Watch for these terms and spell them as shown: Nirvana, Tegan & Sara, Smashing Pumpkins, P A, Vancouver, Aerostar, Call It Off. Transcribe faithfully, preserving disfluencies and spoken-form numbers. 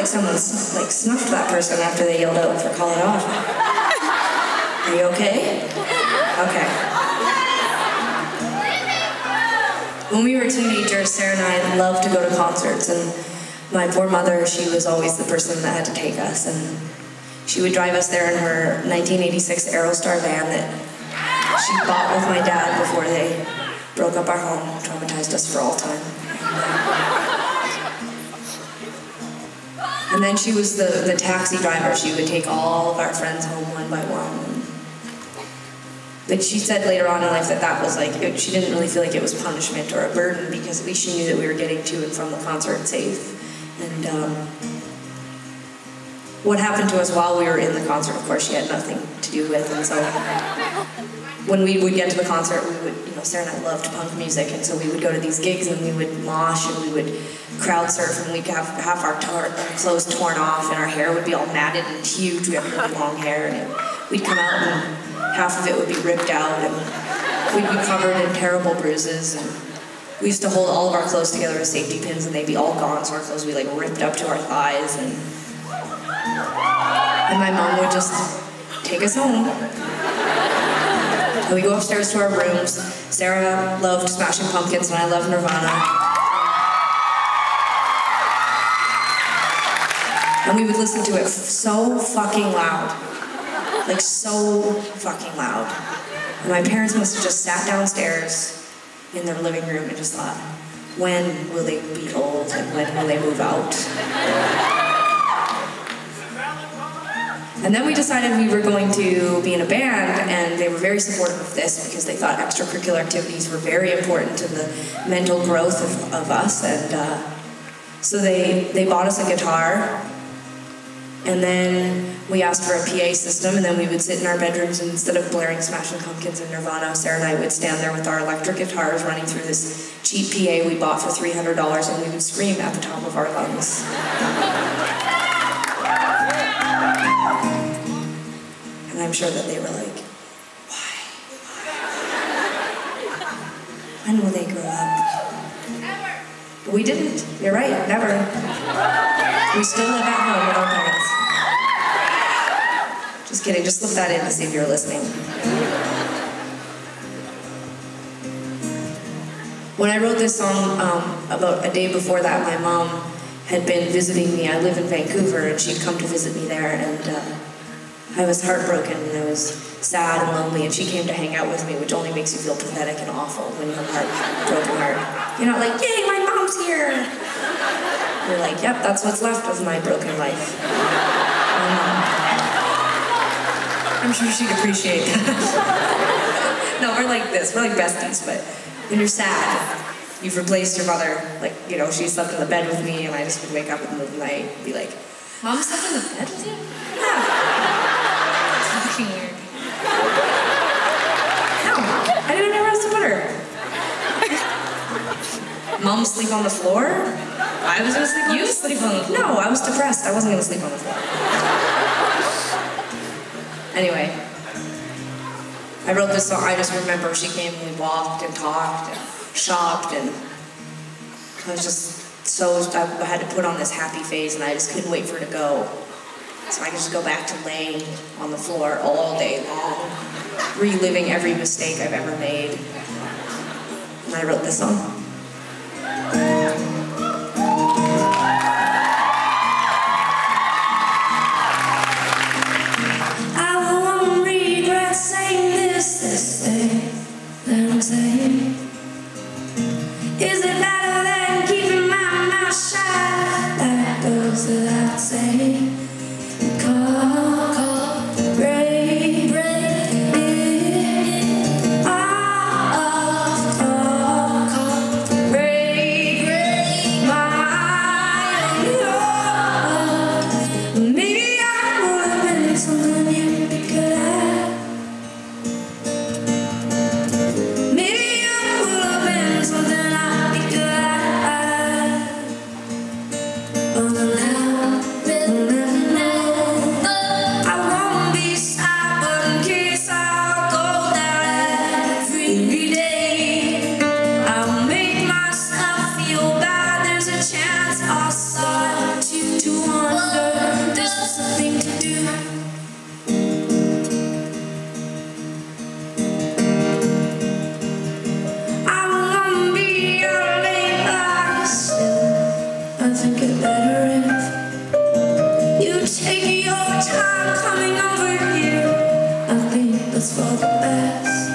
Someone's like snuffed that person after they yelled out for Call It Off. Are you okay? Okay. When we were teenagers, Sarah and I loved to go to concerts, and my poor mother, she was always the person that had to take us, and she would drive us there in her nineteen eighty-six Aerostar van that she bought with my dad before they broke up our home, traumatized us for all time. And then she was the, the taxi driver. She would take all of our friends home one by one. But she said later on in life that that was like, it, she didn't really feel like it was punishment or a burden, because at least she knew that we were getting to and from the concert safe. And um, what happened to us while we were in the concert, of course, she had nothing to do with. And so when we would get to the concert, we would, you know, Sarah and I loved punk music, and so we would go to these gigs and we would mosh and we would crowd surf, and we'd have, have our, tar our clothes torn off, and our hair would be all matted and huge. We had really long hair, and it, we'd come out and half of it would be ripped out, and we'd be covered in terrible bruises. And we used to hold all of our clothes together with safety pins, and they'd be all gone, so our clothes would be like ripped up to our thighs. And, and my mom would just take us home. And we go upstairs to our rooms. Sarah loved Smashing Pumpkins, and I loved Nirvana. And we would listen to it so fucking loud. Like, so fucking loud. And my parents must have just sat downstairs in their living room and just thought, when will they be old and when will they move out? And then we decided we were going to be in a band, and they were very supportive of this because they thought extracurricular activities were very important to the mental growth of, of us. And uh, so they, they bought us a guitar. And then we asked for a P A system, and then we would sit in our bedrooms, and instead of blaring Smashing Pumpkins and Nirvana, Sarah and I would stand there with our electric guitars running through this cheap P A we bought for three hundred dollars, and we would scream at the top of our lungs. And I'm sure that they were like, why? Why? When will they grow up? Never. But we didn't. You're right, never. We still live at home with our parents. Just kidding, just slip that in to see if you're listening. When I wrote this song, um, about a day before that, my mom had been visiting me. I live in Vancouver, and she'd come to visit me there, and uh, I was heartbroken, and I was sad and lonely, and she came to hang out with me, which only makes you feel pathetic and awful when you have a heartbroken heart. You're not like, yay, my mom's here! You're like, yep, that's what's left of my broken life. Um, I'm sure she'd appreciate that. No, we're like this. We're like besties, but when you're sad, you've replaced your mother. Like, you know, she slept in the bed with me, and I just would wake up in the middle of the night and be like, Mom slept in the bed with you? Yeah. It's fucking weird. No, I didn't ever have to put her. Mom sleep on the floor? I was gonna sleep on the floor. You sleep on the floor? No, I was depressed. I wasn't gonna sleep on the floor. Anyway, I wrote this song. I just remember she came and we walked and talked and shopped, and I was just so, I had to put on this happy face, and I just couldn't wait for her to go. So I could just go back to laying on the floor all day long, reliving every mistake I've ever made. And I wrote this song. Is it better than keeping my mouth shut? That goes without saying. Call, call, break, break it off, off. dress.